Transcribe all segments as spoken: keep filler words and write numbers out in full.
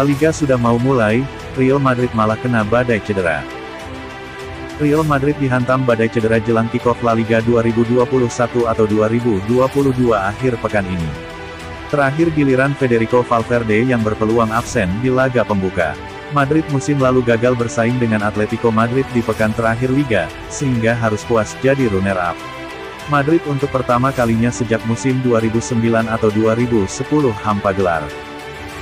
La Liga sudah mau mulai, Real Madrid malah kena badai cedera. Real Madrid dihantam badai cedera jelang kick-off La Liga dua ribu dua puluh satu atau dua ribu dua puluh dua akhir pekan ini. Terakhir giliran Federico Valverde yang berpeluang absen di laga pembuka. Madrid musim lalu gagal bersaing dengan Atletico Madrid di pekan terakhir Liga, sehingga harus puas jadi runner-up. Madrid untuk pertama kalinya sejak musim dua ribu sembilan atau dua ribu sepuluh hampa gelar.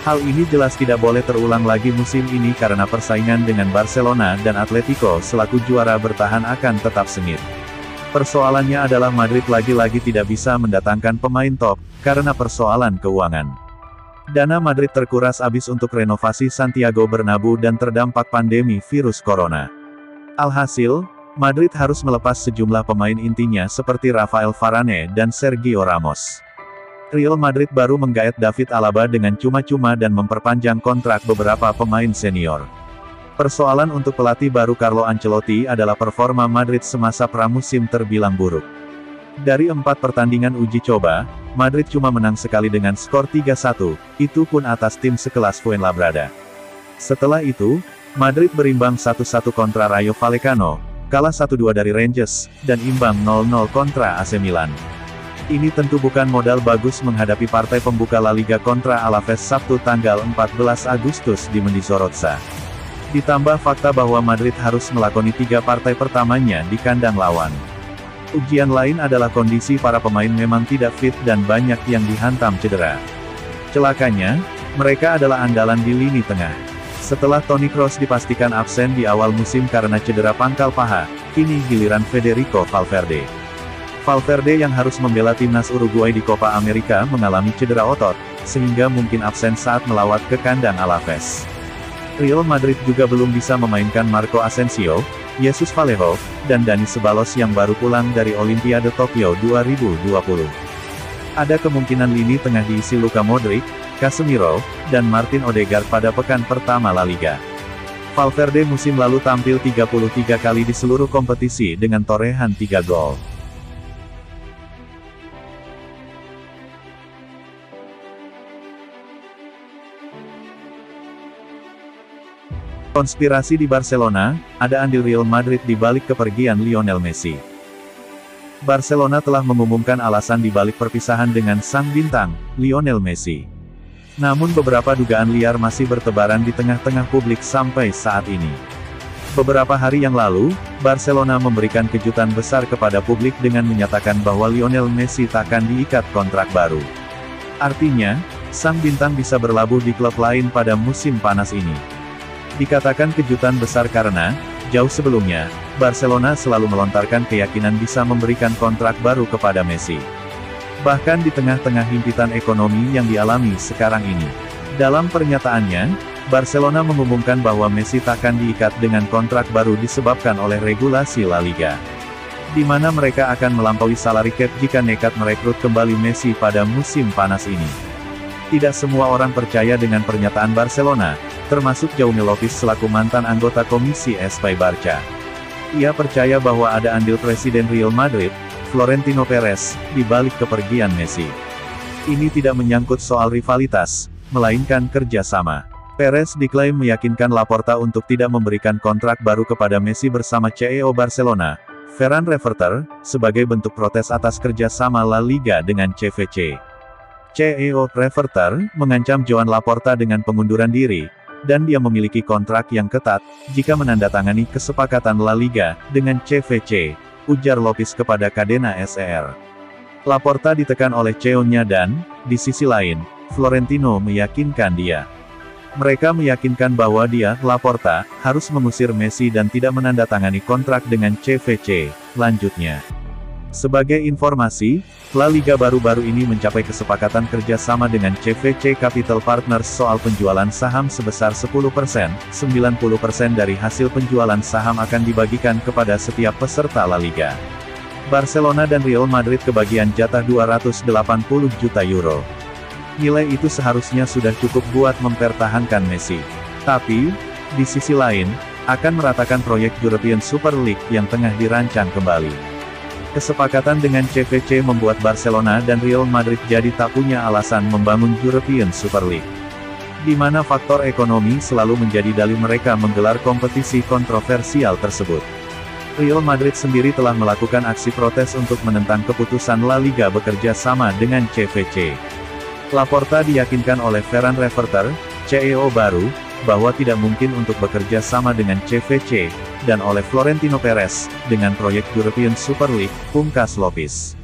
Hal ini jelas tidak boleh terulang lagi musim ini karena persaingan dengan Barcelona dan Atletico selaku juara bertahan akan tetap sengit. Persoalannya adalah Madrid lagi-lagi tidak bisa mendatangkan pemain top, karena persoalan keuangan. Dana Madrid terkuras habis untuk renovasi Santiago Bernabeu dan terdampak pandemi virus corona. Alhasil, Madrid harus melepas sejumlah pemain intinya seperti Raphael Varane dan Sergio Ramos. Real Madrid baru menggaet David Alaba dengan cuma-cuma dan memperpanjang kontrak beberapa pemain senior. Persoalan untuk pelatih baru Carlo Ancelotti adalah performa Madrid semasa pramusim terbilang buruk. Dari empat pertandingan uji coba, Madrid cuma menang sekali dengan skor tiga satu, itu pun atas tim sekelas Fuenlabrada. Setelah itu, Madrid berimbang satu satu kontra Rayo Vallecano, kalah satu dua dari Rangers, dan imbang nol nol kontra A C Milan. Ini tentu bukan modal bagus menghadapi partai pembuka La Liga kontra Alaves Sabtu tanggal empat belas Agustus di Mendizorrotza. Ditambah fakta bahwa Madrid harus melakoni tiga partai pertamanya di kandang lawan. Ujian lain adalah kondisi para pemain memang tidak fit dan banyak yang dihantam cedera. Celakanya, mereka adalah andalan di lini tengah. Setelah Toni Kroos dipastikan absen di awal musim karena cedera pangkal paha, kini giliran Federico Valverde. Valverde yang harus membela timnas Uruguay di Copa America mengalami cedera otot, sehingga mungkin absen saat melawat ke kandang Alaves. Real Madrid juga belum bisa memainkan Marco Asensio, Jesus Vallejo, dan Dani Ceballos yang baru pulang dari Olimpiade Tokyo dua ribu dua puluh. Ada kemungkinan lini tengah diisi Luka Modric, Casemiro, dan Martin Odegaard pada pekan pertama La Liga. Valverde musim lalu tampil tiga puluh tiga kali di seluruh kompetisi dengan torehan tiga gol. Konspirasi di Barcelona, ada andil Real Madrid di balik kepergian Lionel Messi. Barcelona telah mengumumkan alasan di balik perpisahan dengan sang bintang, Lionel Messi. Namun beberapa dugaan liar masih bertebaran di tengah-tengah publik sampai saat ini. Beberapa hari yang lalu, Barcelona memberikan kejutan besar kepada publik dengan menyatakan bahwa Lionel Messi takkan diikat kontrak baru. Artinya, sang bintang bisa berlabuh di klub lain pada musim panas ini. Dikatakan kejutan besar karena, jauh sebelumnya, Barcelona selalu melontarkan keyakinan bisa memberikan kontrak baru kepada Messi. Bahkan di tengah-tengah himpitan ekonomi yang dialami sekarang ini. Dalam pernyataannya, Barcelona mengumumkan bahwa Messi takkan diikat dengan kontrak baru disebabkan oleh regulasi La Liga. Di mana mereka akan melampaui salary cap jika nekat merekrut kembali Messi pada musim panas ini. Tidak semua orang percaya dengan pernyataan Barcelona, termasuk Joan Laporta selaku mantan anggota Komisi Espai Barca. Ia percaya bahwa ada andil Presiden Real Madrid, Florentino Perez, di balik kepergian Messi. Ini tidak menyangkut soal rivalitas, melainkan kerjasama. Perez diklaim meyakinkan Laporta untuk tidak memberikan kontrak baru kepada Messi bersama C E O Barcelona, Ferran Reverter, sebagai bentuk protes atas kerjasama La Liga dengan C V C. C E O Reverter mengancam Joan Laporta dengan pengunduran diri, dan dia memiliki kontrak yang ketat, jika menandatangani kesepakatan La Liga dengan C V C, ujar Lopez kepada Cadena S E R. Laporta ditekan oleh C E O-nya dan, di sisi lain, Florentino meyakinkan dia. Mereka meyakinkan bahwa dia, Laporta, harus mengusir Messi dan tidak menandatangani kontrak dengan C V C, lanjutnya. Sebagai informasi, La Liga baru-baru ini mencapai kesepakatan kerjasama dengan C V C Capital Partners soal penjualan saham sebesar sepuluh persen, sembilan puluh persen dari hasil penjualan saham akan dibagikan kepada setiap peserta La Liga. Barcelona dan Real Madrid kebagian jatah dua ratus delapan puluh juta euro. Nilai itu seharusnya sudah cukup buat mempertahankan Messi. Tapi, di sisi lain, akan meratakan proyek European Super League yang tengah dirancang kembali. Kesepakatan dengan C V C membuat Barcelona dan Real Madrid jadi tak punya alasan membangun European Super League. di mana faktor ekonomi selalu menjadi dalih mereka menggelar kompetisi kontroversial tersebut. Real Madrid sendiri telah melakukan aksi protes untuk menentang keputusan La Liga bekerja sama dengan C V C. Laporta diyakinkan oleh Ferran Reverter, C E O baru, bahwa tidak mungkin untuk bekerja sama dengan C V C, dan oleh Florentino Perez, dengan proyek European Super League, pungkas Lopis.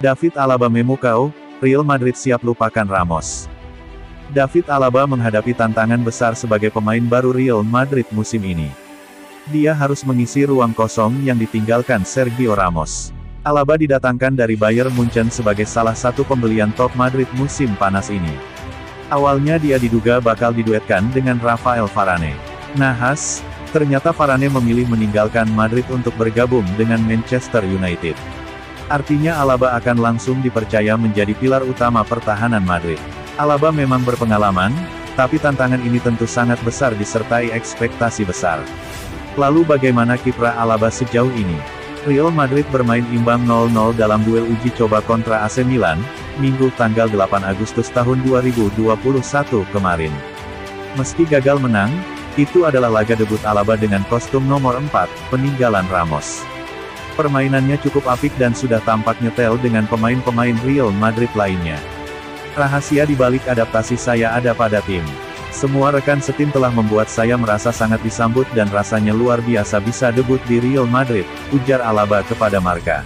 David Alaba memukau, Real Madrid siap lupakan Ramos. David Alaba menghadapi tantangan besar sebagai pemain baru Real Madrid musim ini. Dia harus mengisi ruang kosong yang ditinggalkan Sergio Ramos. Alaba didatangkan dari Bayern Munchen sebagai salah satu pembelian top Madrid musim panas ini. Awalnya dia diduga bakal diduetkan dengan Raphael Varane. Nahas, ternyata Varane memilih meninggalkan Madrid untuk bergabung dengan Manchester United. Artinya Alaba akan langsung dipercaya menjadi pilar utama pertahanan Madrid. Alaba memang berpengalaman, tapi tantangan ini tentu sangat besar disertai ekspektasi besar. Lalu bagaimana kiprah Alaba sejauh ini? Real Madrid bermain imbang nol nol dalam duel uji coba kontra A C Milan, Minggu tanggal delapan Agustus tahun dua ribu dua puluh satu kemarin. Meski gagal menang, itu adalah laga debut Alaba dengan kostum nomor empat, peninggalan Ramos. Permainannya cukup apik dan sudah tampak nyetel dengan pemain-pemain Real Madrid lainnya. Rahasia dibalik adaptasi saya ada pada tim. Semua rekan setim telah membuat saya merasa sangat disambut dan rasanya luar biasa bisa debut di Real Madrid, ujar Alaba kepada Marca.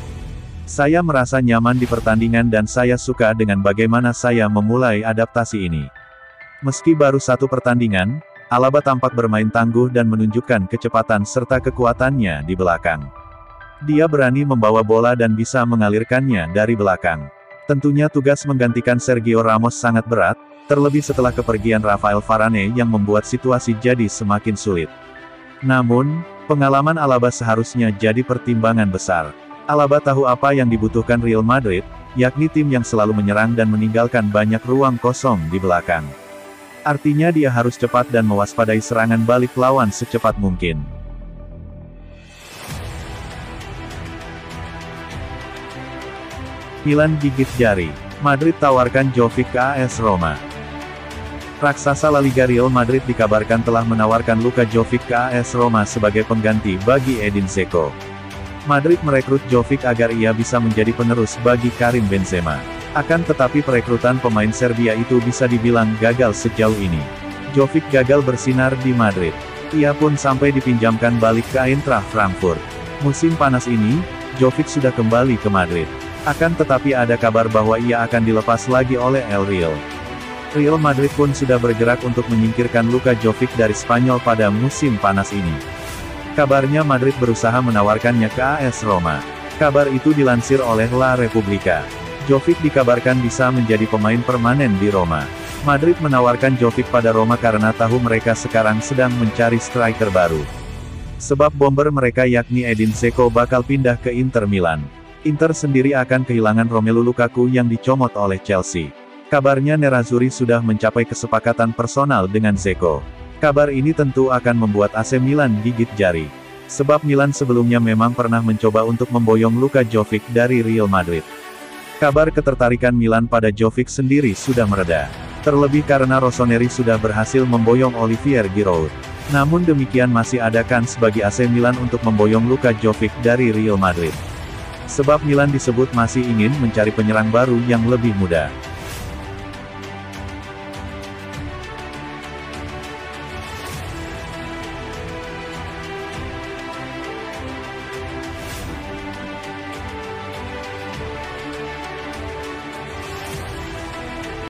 Saya merasa nyaman di pertandingan dan saya suka dengan bagaimana saya memulai adaptasi ini. Meski baru satu pertandingan, Alaba tampak bermain tangguh dan menunjukkan kecepatan serta kekuatannya di belakang. Dia berani membawa bola dan bisa mengalirkannya dari belakang. Tentunya tugas menggantikan Sergio Ramos sangat berat, terlebih setelah kepergian Raphael Varane yang membuat situasi jadi semakin sulit. Namun, pengalaman Alaba seharusnya jadi pertimbangan besar. Alaba tahu apa yang dibutuhkan Real Madrid, yakni tim yang selalu menyerang dan meninggalkan banyak ruang kosong di belakang. Artinya dia harus cepat dan mewaspadai serangan balik lawan secepat mungkin. Milan gigit jari, Madrid tawarkan Jovic ke A S Roma. Raksasa La Liga Real Madrid dikabarkan telah menawarkan Luka Jovic ke A S Roma sebagai pengganti bagi Edin Dzeko. Madrid merekrut Jovic agar ia bisa menjadi penerus bagi Karim Benzema. Akan tetapi perekrutan pemain Serbia itu bisa dibilang gagal sejauh ini. Jovic gagal bersinar di Madrid. Ia pun sampai dipinjamkan balik ke Eintracht Frankfurt. Musim panas ini, Jovic sudah kembali ke Madrid. Akan tetapi ada kabar bahwa ia akan dilepas lagi oleh El Real. Real Madrid pun sudah bergerak untuk menyingkirkan Luka Jovic dari Spanyol pada musim panas ini. Kabarnya Madrid berusaha menawarkannya ke A S Roma. Kabar itu dilansir oleh La Repubblica. Jovic dikabarkan bisa menjadi pemain permanen di Roma. Madrid menawarkan Jovic pada Roma karena tahu mereka sekarang sedang mencari striker baru. Sebab bomber mereka yakni Edin Dzeko bakal pindah ke Inter Milan. Inter sendiri akan kehilangan Romelu Lukaku yang dicomot oleh Chelsea. Kabarnya Nerazzurri sudah mencapai kesepakatan personal dengan Dzeko. Kabar ini tentu akan membuat A C Milan gigit jari. Sebab Milan sebelumnya memang pernah mencoba untuk memboyong Luka Jovic dari Real Madrid. Kabar ketertarikan Milan pada Jovic sendiri sudah mereda. Terlebih karena Rossoneri sudah berhasil memboyong Olivier Giroud. Namun demikian masih ada kans bagi A C Milan untuk memboyong Luka Jovic dari Real Madrid. Sebab Milan disebut masih ingin mencari penyerang baru yang lebih muda.